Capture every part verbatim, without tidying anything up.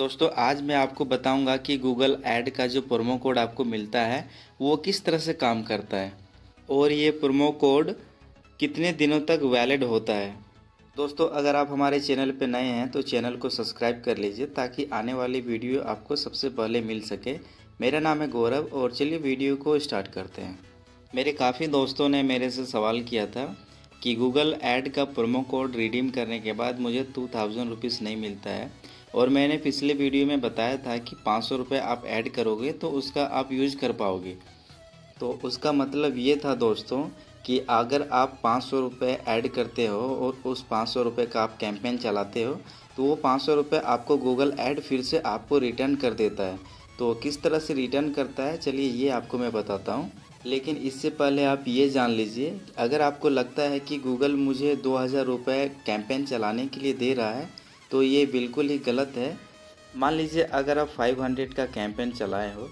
दोस्तों आज मैं आपको बताऊंगा कि गूगल ऐड का जो प्रोमो कोड आपको मिलता है वो किस तरह से काम करता है और ये प्रोमो कोड कितने दिनों तक वैलिड होता है। दोस्तों अगर आप हमारे चैनल पर नए हैं तो चैनल को सब्सक्राइब कर लीजिए ताकि आने वाली वीडियो आपको सबसे पहले मिल सके। मेरा नाम है गौरव और चलिए वीडियो को स्टार्ट करते हैं। मेरे काफ़ी दोस्तों ने मेरे से सवाल किया था कि गूगल ऐड का प्रोमो कोड रिडीम करने के बाद मुझे टू थाउजेंड रुपीज़ नहीं मिलता है और मैंने पिछले वीडियो में बताया था कि पाँच सौ रुपये आप ऐड करोगे तो उसका आप यूज कर पाओगे। तो उसका मतलब ये था दोस्तों कि अगर आप पाँच सौ रुपये ऐड करते हो और उस पाँच सौ रुपये का आप कैंपेन चलाते हो तो वो पाँच सौ रुपये आपको गूगल ऐड फिर से आपको रिटर्न कर देता है। तो किस तरह से रिटर्न करता है चलिए ये आपको मैं बताता हूँ, लेकिन इससे पहले आप ये जान लीजिए अगर आपको लगता है कि गूगल मुझे दो हज़ार रुपये कैंपेन चलाने के लिए दे रहा है तो ये बिल्कुल ही गलत है। मान लीजिए अगर आप पाँच सौ का कैंपेन चलाए हो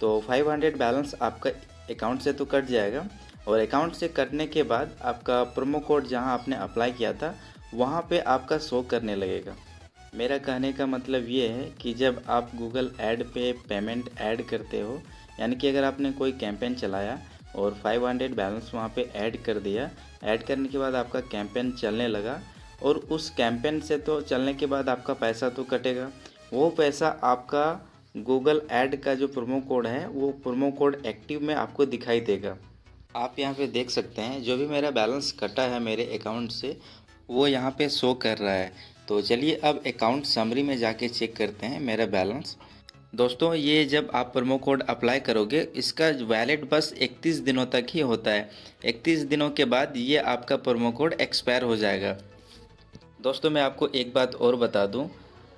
तो पाँच सौ बैलेंस आपका अकाउंट से तो कट जाएगा और अकाउंट से कटने के बाद आपका प्रोमो कोड जहां आपने अप्लाई किया था वहां पे आपका शो करने लगेगा। मेरा कहने का मतलब ये है कि जब आप गूगल ऐड पे पेमेंट ऐड करते हो यानी कि अगर आपने कोई कैंपेन चलाया और पाँच सौ बैलेंस वहाँ पे ऐड कर दिया, ऐड करने के बाद आपका कैंपेन चलने लगा और उस कैंपेन से तो चलने के बाद आपका पैसा तो कटेगा, वो पैसा आपका गूगल ऐड का जो प्रोमो कोड है वो प्रोमो कोड एक्टिव में आपको दिखाई देगा। आप यहाँ पे देख सकते हैं जो भी मेरा बैलेंस कटा है मेरे अकाउंट से वो यहाँ पे शो कर रहा है। तो चलिए अब अकाउंट समरी में जाके चेक करते हैं मेरा बैलेंस। दोस्तों ये जब आप प्रोमो कोड अप्लाई करोगे इसका वैलिड बस इकतीस दिनों तक ही होता है। इकतीस दिनों के बाद ये आपका प्रोमो कोड एक्सपायर हो जाएगा। दोस्तों मैं आपको एक बात और बता दूं,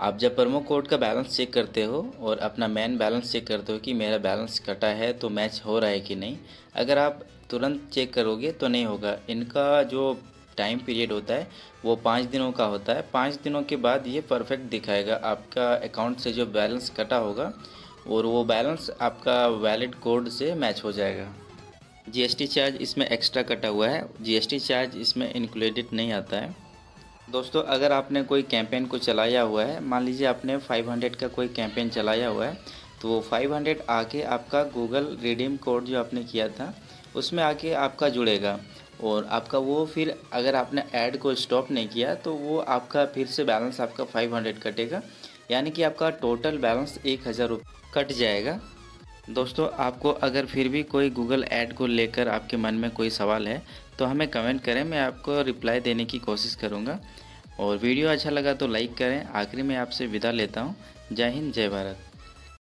आप जब प्रोमो कोड का बैलेंस चेक करते हो और अपना मेन बैलेंस चेक करते हो कि मेरा बैलेंस कटा है तो मैच हो रहा है कि नहीं, अगर आप तुरंत चेक करोगे तो नहीं होगा। इनका जो टाइम पीरियड होता है वो पाँच दिनों का होता है। पाँच दिनों के बाद ये परफेक्ट दिखाएगा आपका अकाउंट से जो बैलेंस कटा होगा और वो बैलेंस आपका वैलिड कोड से मैच हो जाएगा। जीएसटी चार्ज इसमें एक्स्ट्रा कटा हुआ है, जीएसटी चार्ज इसमें इंक्लूडेड नहीं आता है। दोस्तों अगर आपने कोई कैंपेन को चलाया हुआ है, मान लीजिए आपने पाँच सौ का कोई कैंपेन चलाया हुआ है तो पाँच सौ आके आपका गूगल रिडीम कोड जो आपने किया था उसमें आके आपका जुड़ेगा और आपका वो फिर अगर आपने ऐड को स्टॉप नहीं किया तो वो आपका फिर से बैलेंस आपका पाँच सौ कटेगा यानी कि आपका टोटल बैलेंस एक हज़ार रुपये कट जाएगा। दोस्तों आपको अगर फिर भी कोई गूगल ऐड को लेकर आपके मन में कोई सवाल है तो हमें कमेंट करें, मैं आपको रिप्लाई देने की कोशिश करूँगा। और वीडियो अच्छा लगा तो लाइक करें। आखिरी में आपसे विदा लेता हूँ। जय हिंद जय भारत।